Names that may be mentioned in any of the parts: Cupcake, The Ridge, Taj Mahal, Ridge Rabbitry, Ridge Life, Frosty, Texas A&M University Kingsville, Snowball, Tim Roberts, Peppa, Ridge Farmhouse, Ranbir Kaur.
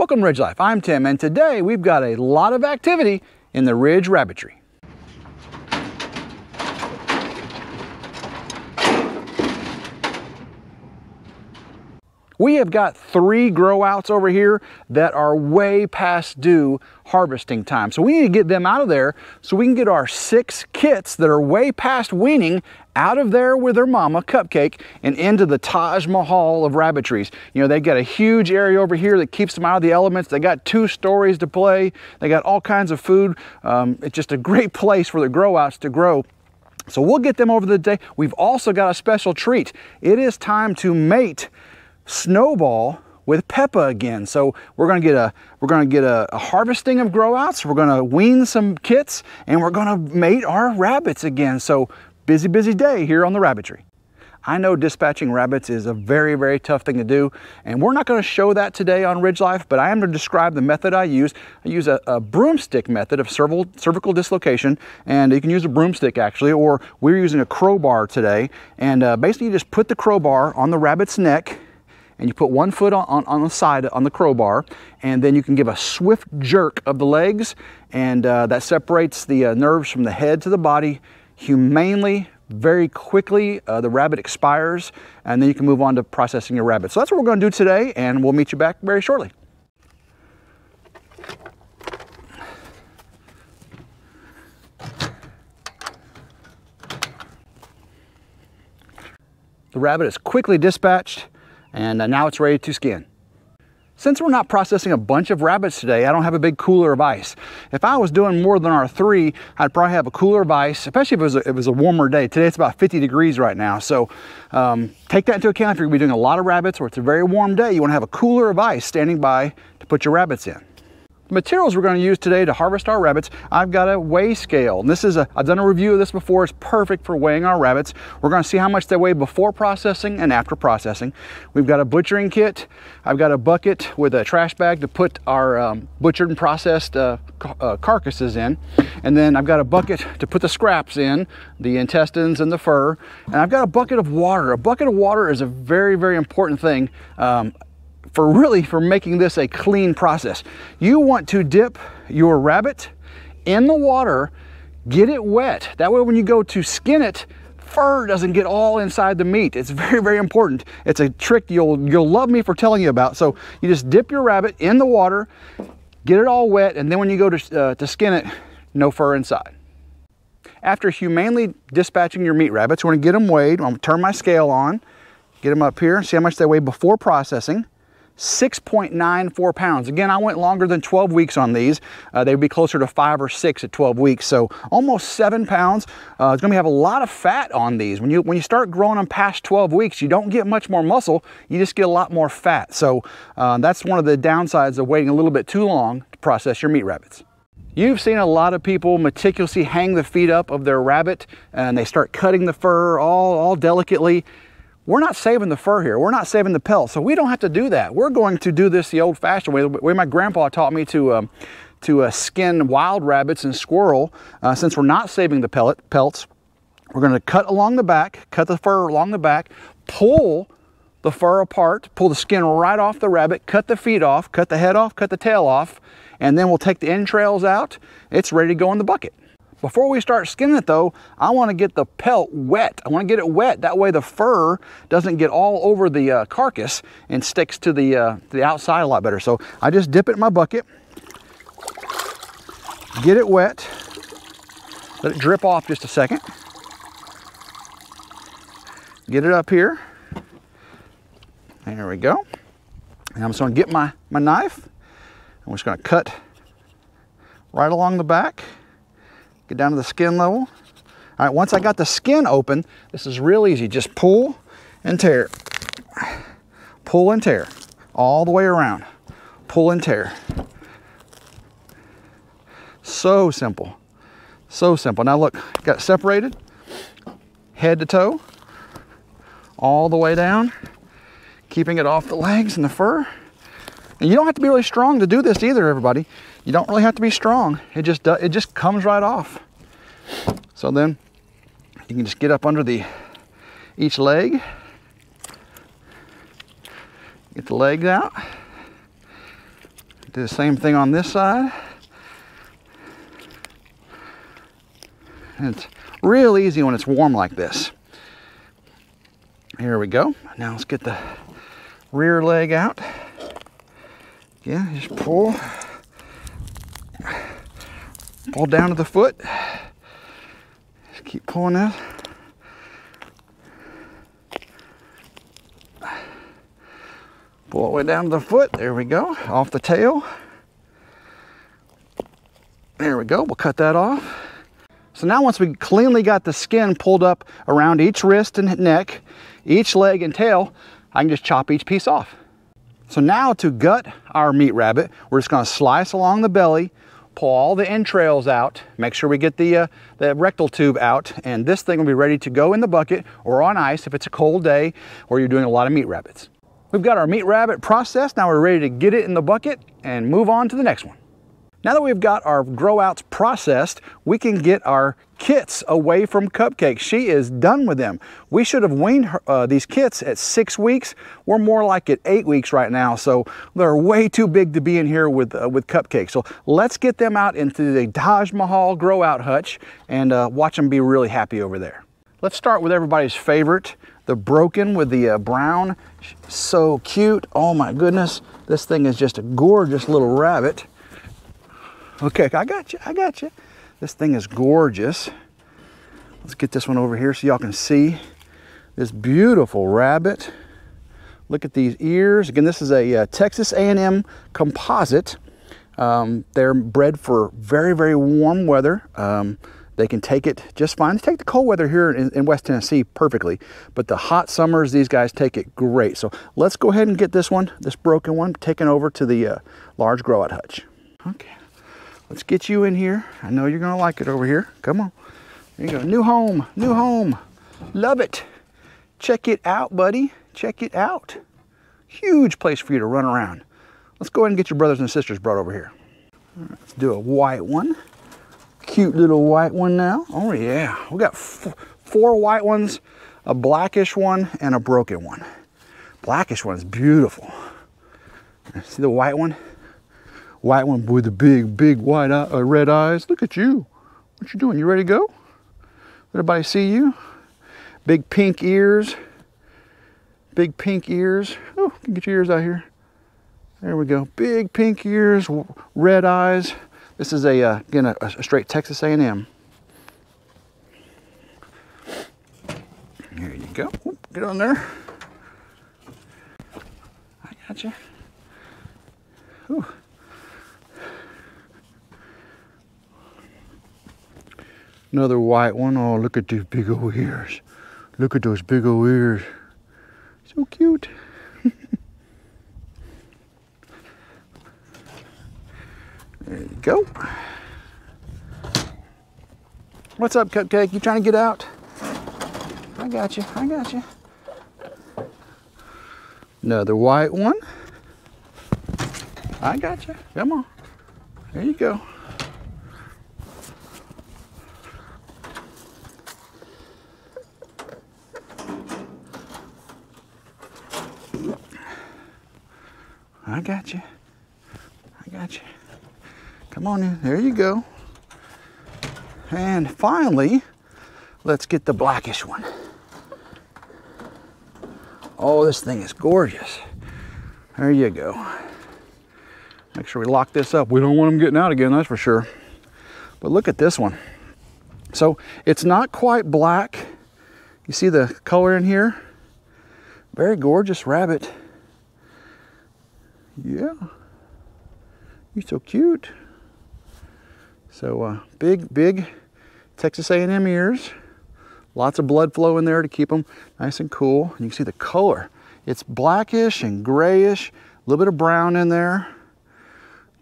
Welcome to Ridge Life, I'm Tim, and today we've got a lot of activity in the Ridge Rabbitry. We have got 3 grow outs over here that are way past due harvesting time. So we need to get them out of there so we can get our 6 kits that are way past weaning out of there with their mama, Cupcake, and into the Taj Mahal of rabbitries. You know, they've got a huge area over here that keeps them out of the elements. They got 2 stories to play. They got all kinds of food. It's just a great place for the grow outs to grow. So we'll get them over the day. We've also got a special treat. It is time to mate Snowball with Peppa again. So we're gonna get a harvesting of grow outs. We're gonna wean some kits and we're gonna mate our rabbits again. So busy, busy day here on the rabbitry. I know dispatching rabbits is a very, very tough thing to do, and we're not going to show that today on Ridge Life, but I am going to describe the method I use. I use a broomstick method of cervical dislocation, and you can use a broomstick actually, or we're using a crowbar today. And basically you just put the crowbar on the rabbit's neck, and you put one foot on the side on the crowbar, and then you can give a swift jerk of the legs, and that separates the nerves from the head to the body humanely, very quickly. The rabbit expires, and then you can move on to processing your rabbit. So that's what we're gonna do today, and we'll meet you back very shortly. The rabbit is quickly dispatched, and now it's ready to skin. Since we're not processing a bunch of rabbits today, I don't have a big cooler of ice. If I was doing more than our 3, I'd probably have a cooler of ice, especially if it was a warmer day. Today it's about 50 degrees right now, so take that into account if you're gonna be doing a lot of rabbits or it's a very warm day. You wanna have a cooler of ice standing by to put your rabbits in. The materials we're going to use today to harvest our rabbits, I've got a weigh scale. This is I've done a review of this before. It's perfect for weighing our rabbits. We're going to see how much they weigh before processing and after processing. We've got a butchering kit. I've got a bucket with a trash bag to put our butchered and processed carcasses in. And then I've got a bucket to put the scraps in, the intestines and the fur. And I've got a bucket of water. A bucket of water is a very, very important thing. For making this a clean process. You want to dip your rabbit in the water, get it wet. That way when you go to skin it, fur doesn't get all inside the meat. It's very, very important. It's a trick you'll love me for telling you about. So you just dip your rabbit in the water, get it all wet, and then when you go to skin it, no fur inside. After humanely dispatching your meat rabbits, we're gonna get them weighed. I'm gonna turn my scale on, get them up here, see how much they weigh before processing. 6.94 pounds. Again, I went longer than 12 weeks on these. They'd be closer to 5 or 6 at 12 weeks, so almost 7 pounds. It's gonna have a lot of fat on these. When you start growing them past 12 weeks, you don't get much more muscle, you just get a lot more fat. So that's one of the downsides of waiting a little bit too long to process your meat rabbits. You've seen a lot of people meticulously hang the feet up of their rabbit, and they start cutting the fur all delicately. We're not saving the fur here. We're not saving the pelt, so we don't have to do that. We're going to do this the old-fashioned way, the way my grandpa taught me to skin wild rabbits and squirrel. Since we're not saving the pelts, we're going to cut along the back, cut the fur along the back, pull the fur apart, pull the skin right off the rabbit, cut the feet off, cut the head off, cut the tail off, and then we'll take the entrails out. It's ready to go in the bucket. Before we start skinning it though, I want to get the pelt wet. I want to get it wet. That way the fur doesn't get all over the carcass and sticks to the outside a lot better. So I just dip it in my bucket, get it wet, let it drip off just a second. Get it up here. There we go. And I'm just going to get my knife. I'm just going to cut right along the back. Get down to the skin level. All right, once I got the skin open, this is real easy. Just pull and tear. Pull and tear. All the way around. Pull and tear. So simple. So simple. Now look, got it separated. Head to toe. All the way down. Keeping it off the legs and the fur. And you don't have to be really strong to do this either, everybody. You don't really have to be strong. It just comes right off. So then you can just get up under each leg. Get the legs out. Do the same thing on this side. And it's real easy when it's warm like this. Here we go. Now let's get the rear leg out. Yeah, just pull. Pull down to the foot. Just keep pulling that. Pull it way down to the foot. There we go. Off the tail. There we go. We'll cut that off. So now once we cleanly got the skin pulled up around each wrist and neck, each leg and tail, I can just chop each piece off. So now to gut our meat rabbit, we're just going to slice along the belly, pull all the entrails out, make sure we get the rectal tube out, and this thing will be ready to go in the bucket or on ice if it's a cold day or you're doing a lot of meat rabbits. We've got our meat rabbit processed. Now we're ready to get it in the bucket and move on to the next one. Now that we've got our grow outs processed, we can get our kits away from Cupcake. She is done with them. We should have weaned her, these kits at 6 weeks. We're more like at 8 weeks right now, so they're way too big to be in here with Cupcake. So let's get them out into the Taj Mahal grow out hutch and watch them be really happy over there. Let's start with everybody's favorite, the broken with the brown. So cute. Oh my goodness. This thing is just a gorgeous little rabbit. Okay, I got you, I got you. This thing is gorgeous. Let's get this one over here so y'all can see this beautiful rabbit. Look at these ears. Again, this is a Texas A&M composite. They're bred for very, very warm weather. They can take it just fine. They take the cold weather here in West Tennessee perfectly, but the hot summers, these guys take it great. So let's go ahead and get this one, this broken one, taken over to the large grow-out hutch. Okay, let's get you in here. I know you're gonna like it over here. Come on, there you go. New home, new home. Love it. Check it out, buddy. Check it out. Huge place for you to run around. Let's go ahead and get your brothers and sisters brought over here. All right, let's do a white one. Cute little white one now. Oh yeah, we got four white ones, a blackish one, and a broken one. Blackish one is beautiful. See the white one? White one with the big, big white eye, red eyes. Look at you. What you doing? You ready to go? Everybody see you? Big pink ears. Big pink ears. Oh, can get your ears out here. There we go. Big pink ears, red eyes. This is a, again, a straight Texas A&M. There you go. Oop, get on there. I got you. Ooh. Another white one. Oh, look at these big old ears. Look at those big old ears. So cute. There you go. What's up, Cupcake? You trying to get out? I got you. I got you. Another white one. I got you. Come on. There you go. I got you. I got you. Come on in, there you go. And finally, let's get the blackish one. Oh, this thing is gorgeous. There you go. Make sure we lock this up. We don't want them getting out again, that's for sure. But look at this one. So it's not quite black. You see the color in here? Very gorgeous rabbit. Yeah, you're so cute. So big, big Texas A&M ears. Lots of blood flow in there to keep them nice and cool. And you can see the color. It's blackish and grayish, a little bit of brown in there.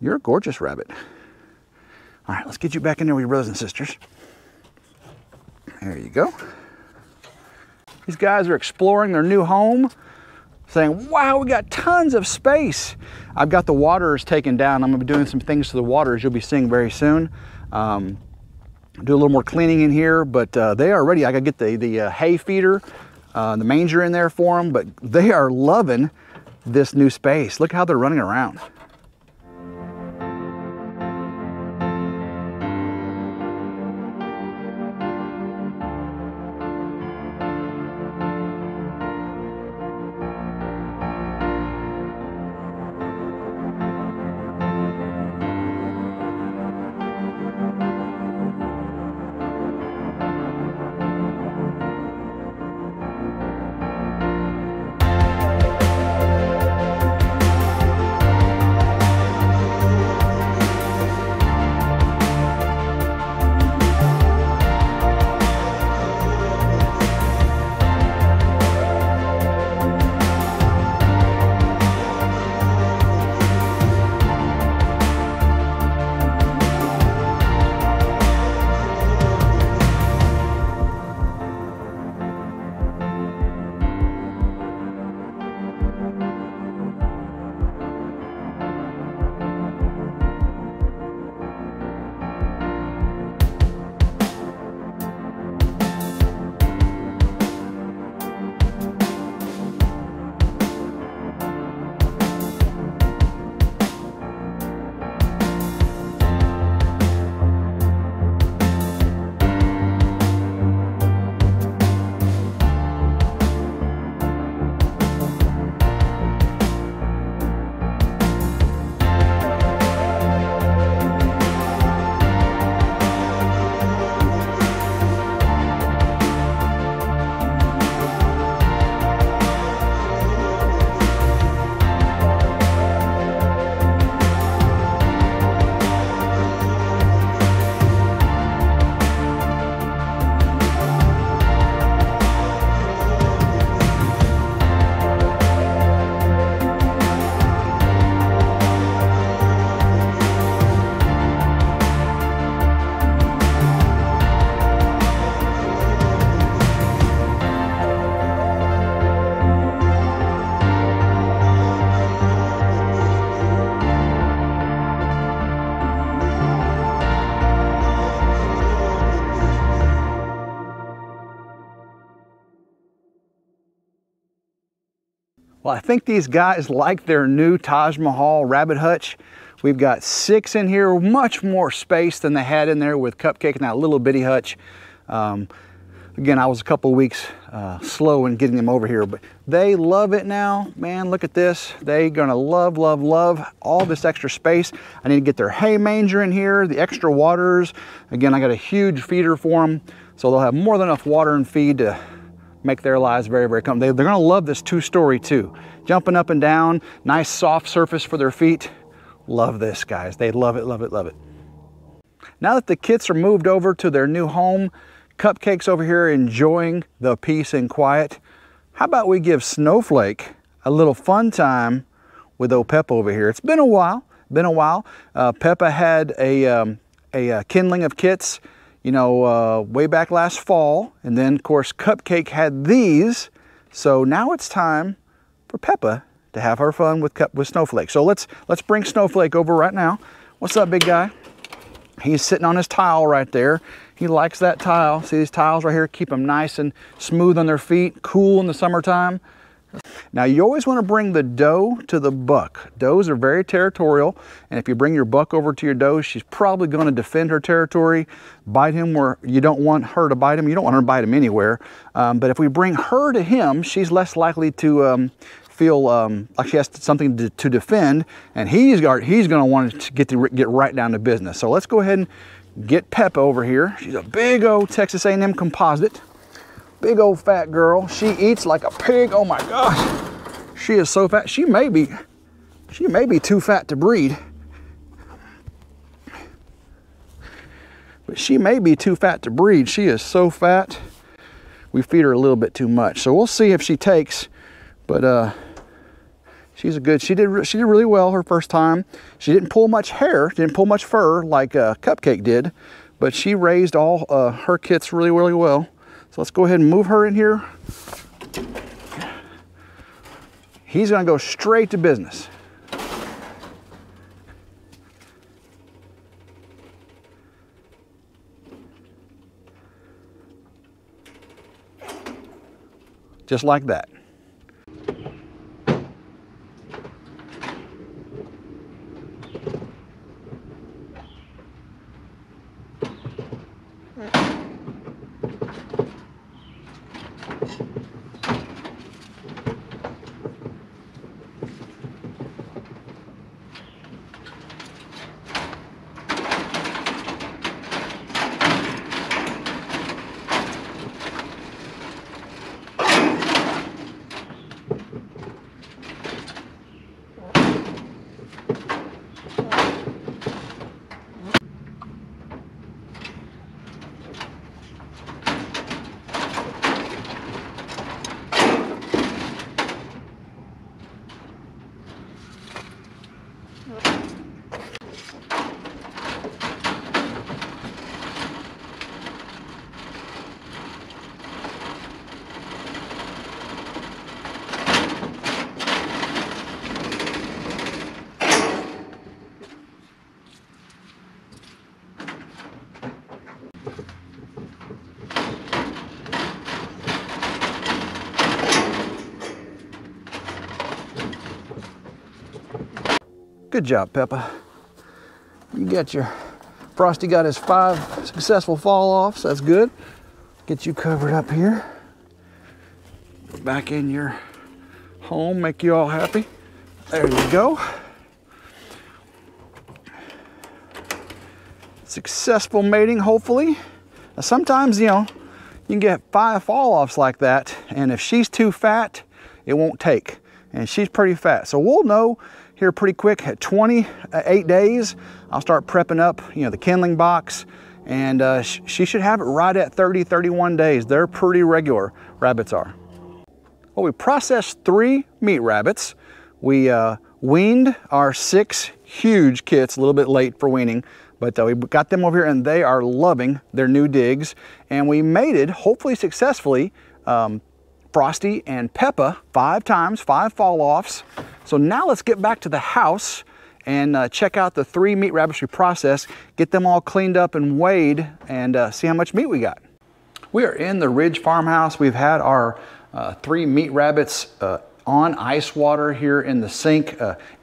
You're a gorgeous rabbit. All right, let's get you back in there with your brothers and sisters. There you go. These guys are exploring their new home, saying, wow, we got tons of space. I've got the waters taken down. I'm gonna be doing some things to the waters you'll be seeing very soon. Do a little more cleaning in here, but they are ready. I gotta get the hay feeder, the manger in there for them, but they are loving this new space. Look how they're running around. Well, I think these guys like their new Taj Mahal rabbit hutch. We've got 6 in here, much more space than they had in there with Cupcake and that little bitty hutch. Again, I was a couple weeks slow in getting them over here, but they love it now. Man, look at this. They're gonna love, love, love all this extra space. I need to get their hay manger in here, the extra waters. Again, I got a huge feeder for them, so they'll have more than enough water and feed to make their lives very, very comfortable. They're gonna love this 2-story too. Jumping up and down, nice soft surface for their feet. Love this, guys. They love it, love it, love it. Now that the kits are moved over to their new home, Cupcake's over here enjoying the peace and quiet. How about we give Snowflake a little fun time with old Peppa over here? It's been a while, Peppa had a kindling of kits, you know, way back last fall. And then, of course, Cupcake had these. So now it's time for Peppa to have her fun with Snowflake. So let's bring Snowflake over right now. What's up, big guy? He's sitting on his tile right there. He likes that tile. See these tiles right here? Keep them nice and smooth on their feet, cool in the summertime. Now you always want to bring the doe to the buck. Does are very territorial, and if you bring your buck over to your doe, she's probably going to defend her territory, bite him where you don't want her to bite him. You don't want her to bite him anywhere. But if we bring her to him, she's less likely to feel like she has something to defend, and he's going to want to get right down to business. So let's go ahead and get Peppa over here. She's a big old Texas A&M composite, big old fat girl. She eats like a pig. Oh my gosh, she is so fat. She may be too fat to breed, but she may be too fat to breed. She is so fat. We feed her a little bit too much, so we'll see if she takes. But she did really well her first time. She didn't pull much hair, didn't pull much fur like Cupcake did, but she raised all her kits really, really well. So let's go ahead and move her in here. He's gonna go straight to business. Just like that. Good job, Peppa. You got your Frosty got his 5 successful fall offs. That's good. Get you covered up here. Back in your home, make you all happy. There you go. Successful mating, hopefully. Now, sometimes, you know, you can get 5 fall offs like that, and if she's too fat, it won't take. And she's pretty fat, so we'll know here pretty quick. At 28 days, I'll start prepping up, you know, the kindling box, and she should have it right at 30, 31 days. They're pretty regular, rabbits are. Well, we processed 3 meat rabbits. We weaned our 6 huge kits, a little bit late for weaning, but we got them over here and they are loving their new digs. And we mated, hopefully successfully, Frosty and Peppa 5 times, 5 fall-offs. So now let's get back to the house and check out the 3 meat rabbits we processed, get them all cleaned up and weighed, and see how much meat we got. We are in the Ridge Farmhouse. We've had our 3 meat rabbits on ice water here in the sink,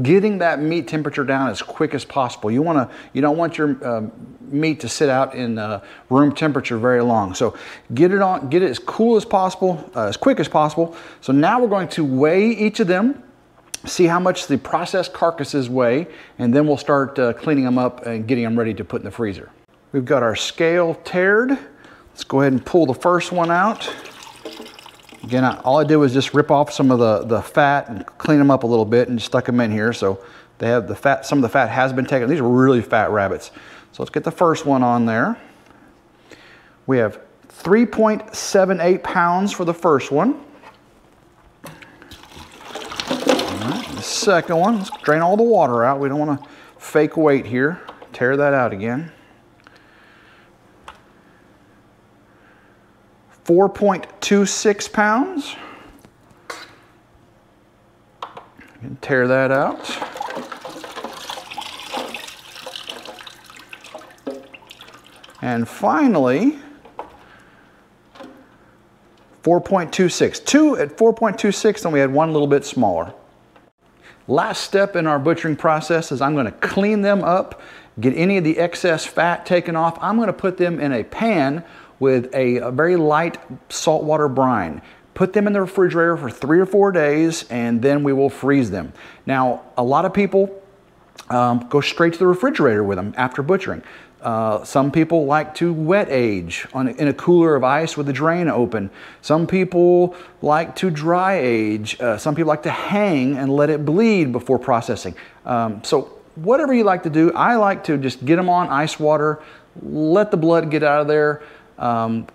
getting that meat temperature down as quick as possible. You don't want your meat to sit out in room temperature very long. So get it as cool as possible, as quick as possible. So now we're going to weigh each of them, see how much the processed carcasses weigh, and then we'll start cleaning them up and getting them ready to put in the freezer. We've got our scale teared. Let's go ahead and pull the first one out. Again, all I did was just rip off some of the fat and clean them up a little bit and just stuck them in here. So they have the fat, some of the fat has been taken. These are really fat rabbits. So let's get the first one on there. We have 3.78 pounds for the first one. Second one, let's drain all the water out. We don't want to fake weight here. Tear that out again. 4.26 pounds. And tear that out. 4.26. Two at 4.26, and we had one a little bit smaller. Last step in our butchering process is I'm going to clean them up, get any of the excess fat taken off. I'm going to put them in a pan with a very light saltwater brine. Put them in the refrigerator for 3 or 4 days, and then we will freeze them. Now, a lot of people go straight to the refrigerator with them after butchering. Some people like to wet age in a cooler of ice with the drain open. Some people like to dry age. Some people like to hang and let it bleed before processing. So whatever you like to do, I like to just get them on ice water, let the blood get out of there,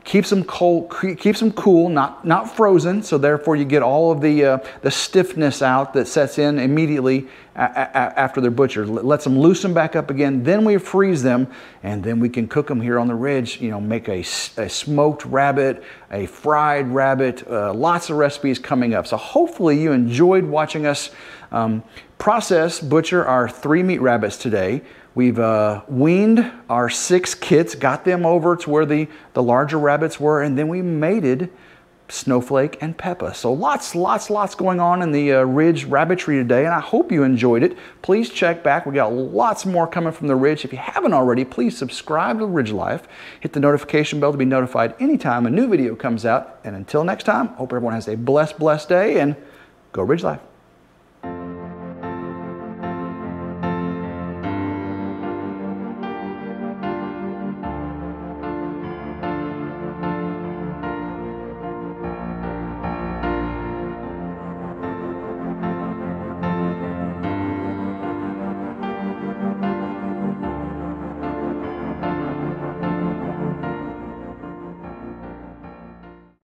keeps them cool, not frozen, so therefore you get all of the stiffness out that sets in immediately after they're butchered. Lets them loosen back up again, then we freeze them, and then we can cook them here on the ridge. You know, make a smoked rabbit, a fried rabbit, lots of recipes coming up. So hopefully you enjoyed watching us process butcher our 3 meat rabbits today. We've weaned our 6 kits, got them over to where the larger rabbits were, and then we mated Snowflake and Peppa. So lots going on in the Ridge Rabbitry today, and I hope you enjoyed it. Please check back. We got lots more coming from the Ridge. If you haven't already, please subscribe to Ridge Life. Hit the notification bell to be notified anytime a new video comes out. And until next time, hope everyone has a blessed day, and go Ridge Life.